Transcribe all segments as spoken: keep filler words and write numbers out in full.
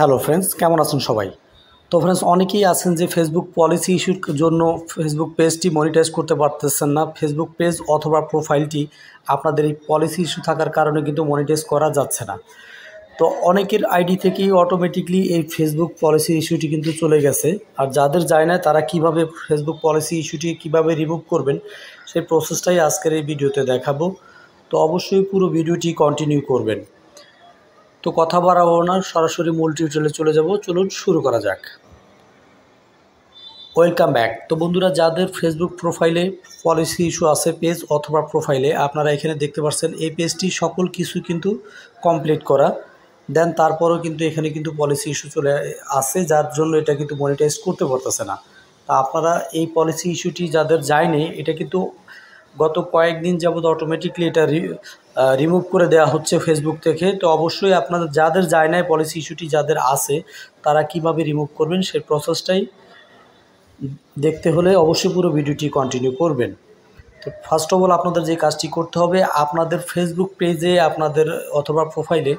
Hello friends केमन आछेन सबाई। तो फ्रेंड्स अनेकेई आছেন যে फेसबुक पलिसि इस्यूर जन्य फेसबुक पेजटी मनिटाइज करते पारतेछेन ना। फेसबुक पेज अथवा प्रोफाइलटी आपनादेर एई पलिसि इस्यू थाकार कारणे किन्तु मनिटाइज करा जाच्छे ना। तो अनेकेर आईडी थेके अटोमेटिकली एई फेसबुक पलिसि इस्यूटी किन्तु चले गेछे। आर जादेर जाय ना तारा किभाबे फेसबुक पलिसि इस्यूटी किभाबे रिमुव करबेन सेई प्रसेसटाई आजकेर एई भिडियोते देखाबो। तो अवश्यई पुरो भिडियोटी कन्टिन्यू करबेन। तो कथा बाड़ाबो ना, सरासरि मूल टिউটোরিয়ালে चले जाब। चलुन शुरू करा जाक। Welcome back. तो बंधुरा जादेर फेसबुक प्रोफाइले पलिसि इस्यू आछे पेज अथवा प्रोफाइले आपनारा एखाने देखते पाच्छेन एई पेजटी सकल किछु किन्तु कमप्लीट करा। देन तारपरेও किन्तु एखाने किन्तु पलिसि इस्यू चले आछे जार जन्य एटा किन्तु मनिटाइज करते पारछे ना। तो आपनारा एई पलिसि इस्यूटी जादेर जायनि एटा किन्तु गत कयेक दिन जाबत अटोमेटिकली एटा रिमुव कर देवा होच्छे फेसबुक थेके। तो अवश्यई आपनादेर जादेर जाय ना पलिसि इस्यूटी जादेर आछे तारा किभाबे रिमुव करबेन सेई प्रसेसटाई देखते होले अवश्यई पुरो भिडियोटी कन्टिन्यू करबेन। तो फार्स्ट अफ अल आपनादेर जे काजटी करते होबे आपनादेर फेसबुक पेजे आपनादेर अथवा प्रोफाइले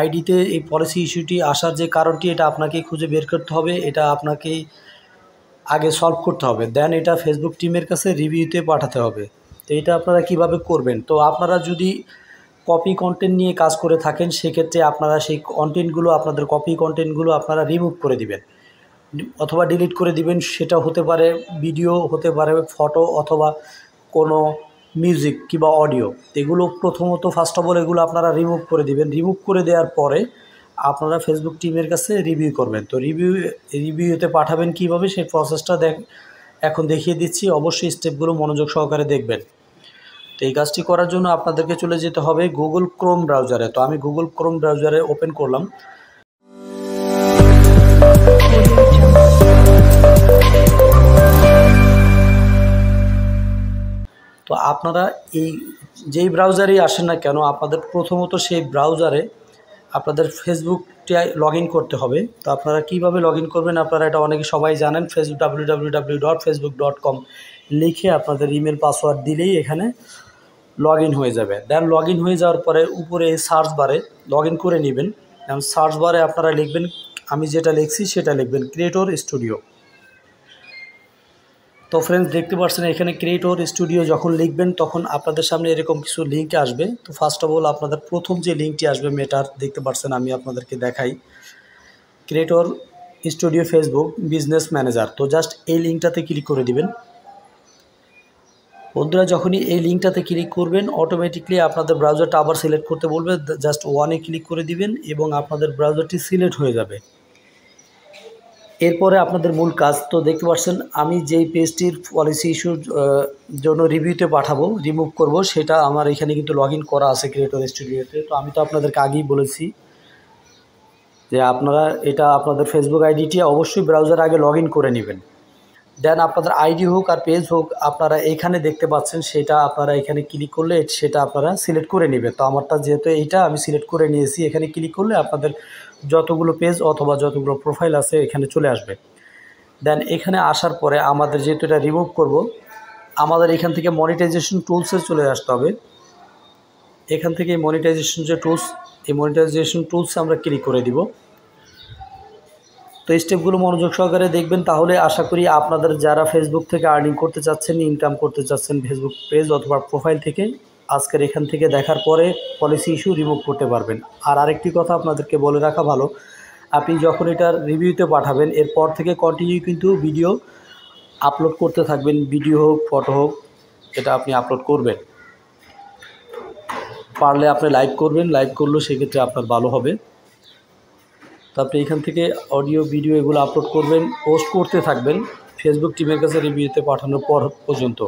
आईडीते एई पलिसि इस्यूटी आसार जे कारणटी एटा आपनाके खुंजे बेर करते होबे। एटा आपनाके आगे सल्व करते होबे। देन एटा फेसबुक टीमेर काछे रिव्यूते पाठाते होबे। तो ये अपनारा क्यों करबें। तो अपनारा जदि कपि कन्टेंट नहीं काज करे थाकेन से क्षेत्र में अपनारा से कन्टेंटगुलो अपन कपि कन्टेंटगुलो अपनारा रिमुव कर दिबेन अथवा डिलीट कर दिबेन। सेटा होते पारे भिडियो, होते पारे फटो अथवा कोनो म्यूजिक किंबा अडियो। तो एगुलो प्रथमत फार्स्ट अफ अल एगुलो अपनारा रिमुव कर दिबेन। रिमुव कर देওয়ার পরে আপনারা फेसबुक टीमेर काছে रिव्यू करबें। तो रिव्यू रिव्यूते पाठाबेन किভাবে सेই प्रसेसटा देख एखन देखिए दिচ্ছি। अवश्य स्टेपगुलो मनोयोग सहकारे देखबेन। तो এই কাজটি করার জন্য আপনাদেরকে চলে যেতে হবে গুগল ক্রোম ব্রাউজারে। তো আমি গুগল ক্রোম ব্রাউজারে ওপেন করলাম। তো আপনারা এই যেই ব্রাউজারেই আসেন না কেন আপনাদের প্রথমত সেই ব্রাউজারে আপনাদের ফেসবুকটি লগইন করতে হবে। তো আপনারা কিভাবে লগইন করবেন আপনারা এটা অনেকে সবাই জানেন। Facebook W W W dot Facebook dot com লিখে আপনাদের ইমেল পাসওয়ার্ড দিলেই এখানে লগইন হয়ে যাবে। দেন লগইন হয়ে যাওয়ার পরে উপরে সার্চ বারে লগইন করে নেবেন। এবং সার্চ বারে আপনারা লিখবেন, আমি যেটা লিখছি সেটা লিখবেন, ক্রিয়েটর স্টুডিও। তো फ्रेंड्स দেখতে পাচ্ছেন এখানে ক্রিয়েটর স্টুডিও যখন লিখবেন তখন আপনাদের সামনে এরকম কিছু লিংক আসবে। তো ফার্স্ট অফ অল আপনাদের প্রথম যে লিংকটি আসবে মেটার, দেখতে পাচ্ছেন আমি আপনাদেরকে দেখাই, creator studio Facebook business manager. তো জাস্ট এই লিংকটাতে ক্লিক করে দিবেন। বন্ধুরা যখনই এই লিংকটাতে ক্লিক করবেন অটোমেটিক্যালি আপনাদের ব্রাউজারটা আবার সিলেক্ট করতে বলবে। জাস্ট ওয়ানে ক্লিক করে দিবেন এবং আপনাদের ব্রাউজারটি সিলেক্ট হয়ে যাবে। এরপরে আপনাদের মূল কাজ। তো দেখতে পাচ্ছেন আমি যেই পেজটির পলিসি ইস্যুর জন্য রিভিউতে পাঠাবো, রিমুভ করব, সেটা আমার এখানে কিন্তু লগইন করা আছে ক্রিয়েটর স্টুডিওতে। তো আমি তো আপনাদেরকে আগেই বলেছি যে আপনারা এটা আপনাদের ফেসবুক আইডিটি অবশ্যই ব্রাউজার আগে লগইন করে নেবেন। দেন আপনাদের আইডি হোক আর পেজ হোক আপনারা এখানে দেখতে পাচ্ছেন সেটা আপনারা এখানে ক্লিক করলে সেটা আপনারা সিলেক্ট করে নেবেন। তো আমারটা যেহেতু এইটা আমি সিলেক্ট করে নিয়েছি, এখানে ক্লিক করলে আপনাদের যতগুলো পেজ অথবা যতগুলো প্রোফাইল আছে এখানে চলে আসবে। দেন এখানে আসার পরে আমাদের যেহেতু এটা রিমুভ করব আমাদের এখান থেকে মনিটাইজেশন টুলসে চলে আসতে হবে। এখান থেকে মনিটাইজেশন যে টুলস, এই মনিটাইজেশন টুলসে আমরা ক্লিক করে দিব। তো স্টেপগুলো মনোযোগ সহকারে দেখবেন, তাহলে আশা করি আপনাদের যারা ফেসবুক থেকে আর্নিং করতে চাচ্ছেন, ইনকাম করতে চাচ্ছেন ফেসবুক পেজ অথবা প্রোফাইল থেকে, আজকের এখান থেকে দেখার পরে পলিসি ইস্যু রিমুভ করতে পারবেন। আর আরেকটি কথা আপনাদেরকে বলে রাখা ভালো, আপনি যখন এটার রিভিউতে পাঠাবেন এরপর থেকে কন্টিনিউ কিন্তু ভিডিও আপলোড করতে থাকবেন। ভিডিও হোক, ফটো হোক, এটা আপনি আপলোড করবেন। পারলে আপনি লাইভ করবেন, লাইভ করলেও সেক্ষেত্রে আপনার ভালো হবে। তো আপনি এখান থেকে অডিও, ভিডিও এগুলো আপলোড করবেন, পোস্ট করতে থাকবেন ফেসবুক টিমের কাছে রিভিউতে পাঠানোর পর পর্যন্ত।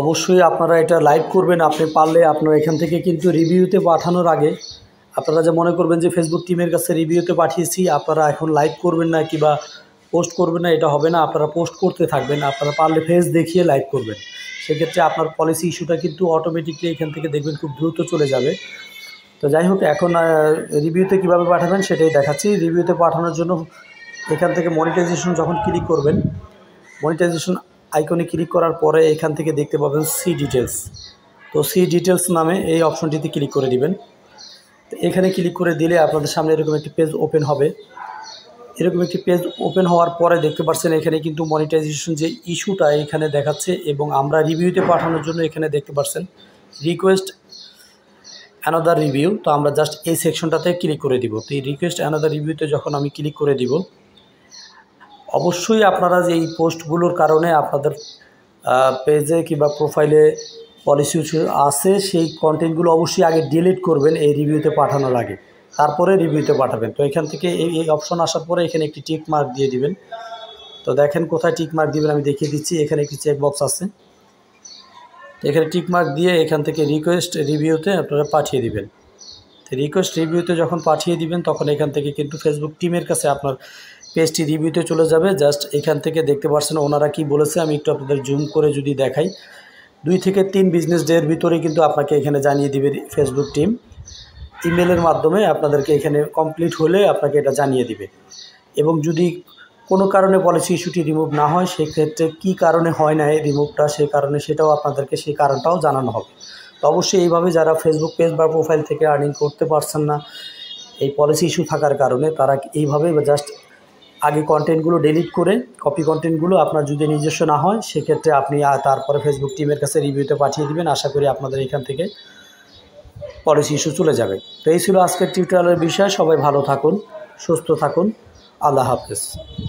অবশ্যই আপনারা এটা লাইভ করবেন। আপনি পারলে আপনারা এখান থেকে কিন্তু রিভিউতে পাঠানোর আগে আপনারা যে মনে করবেন যে ফেসবুক টিমের কাছে রিভিউতে পাঠিয়েছি, আপনারা এখন লাইভ করবেন না কিংবা পোস্ট করবেন না, এটা হবে না। আপনারা পোস্ট করতে থাকবেন, আপনারা পারলে ফেস দেখিয়ে লাইভ করবেন। সেক্ষেত্রে আপনার পলিসি ইস্যুটা কিন্তু অটোমেটিকলি এখান থেকে দেখবেন খুব দ্রুত চলে যাবে। তো যাই হোক, এখন রিভিউতে কীভাবে পাঠাবেন সেটাই দেখাচ্ছি। রিভিউতে পাঠানোর জন্য এখান থেকে মনিটাইজেশন যখন ক্লিক করবেন, মনিটাইজেশন আইকনে ক্লিক করার পরে এখান থেকে দেখতে পাবেন সি ডিটেলস। তো সি ডিটেলস নামে এই অপশনটিতে ক্লিক করে দিবেন। तो एखे क्लिक कर दी अपन सामने एरक एक पेज ओपेन है। एरक एक पेज ओपेन हार देखते एखे क्योंकि मनिटाइजेशन जो इश्यूटा ये देखा और रिव्यूते पाठानों जो ये देखते रिक्वेस्ट अनदर रिव्यू तो जस्ट ये सेक्शनटाते क्लिक कर देव। तो रिक्वेस्ट अनदर रिव्यूते जो हमें क्लिक कर देव अवश्य अपनारा जो पोस्टगुलोर कारण अपन पेजे कि प्रोफाइले पलिसी आसे से कन्टेंटगुलो अवश्य आगे डिलीट करबें रिव्यूते पाठानोर आगे तरह रिव्यूते पाठाबें। तो एखान अपशन आसार पर एखे एक टिक मार्क दिए देवें। तो देखें कोथाय टिक मार्क दिबेन आमि देखिए दिच्छि एखाने एक चेकबक्स आछे एखे टिक मार्क दिए एखान रिक्वेस्ट रिव्यूते अपनारा पाठिए देवें। तो रिक्वेस्ट रिव्यूते जो पाठिए देवें तक एखान क्योंकि फेसबुक टीमेर काछे आपनार पेजटी रिव्यूते चले जाबे। जस्ट एखान देखते पाच्छेन ओनारा कि बोलेछे आमि एकटु आपनादेर जूम करे जोदि देखाई दुई थेके तीन बिजनेस डेर भितोरे किन्तु आपनाके एखाने जानिए दिबे फेसबुक टीम इमेलेर माध्यमे आपनादेरके एखाने कमप्लिट होले आपनाके एटा जानिए दिबे। एबं जोदि कोनो कारणे पलिसी इस्यूटी रिमुभ ना हय सेई क्षेत्रे कि कारणे हय ना रिमुभटा सेई कारणे सेटाओ आपनादेरके सेई कारणटाओ जानानो होबे। तो अवश्य एइभावे जारा फेसबुक पेज बा प्रोफाइल थेके आर्निंग करते पारछेन ना एई पलिसी इस्यू थाकार कारणे तारा एइभावे जास्ट आगे कन्टेंटगुलो डिलीट करे कपि कन्टेंटगुलो आपनार जोदि निजस्व ना हय सेई क्षेत्रे आपनि तारपरे फेसबुक टीमेर काछे रिव्यूते पाठिये दिबेन। आशा करी आपनादेर एखान थेके पलिसी इस्यू चले जाबे। तो एइ छिलो आजकेर टिउटोरियालेर विषय। सबाई भालो थाकुन सुस्थ थाकुन। आल्लाह हाफेज।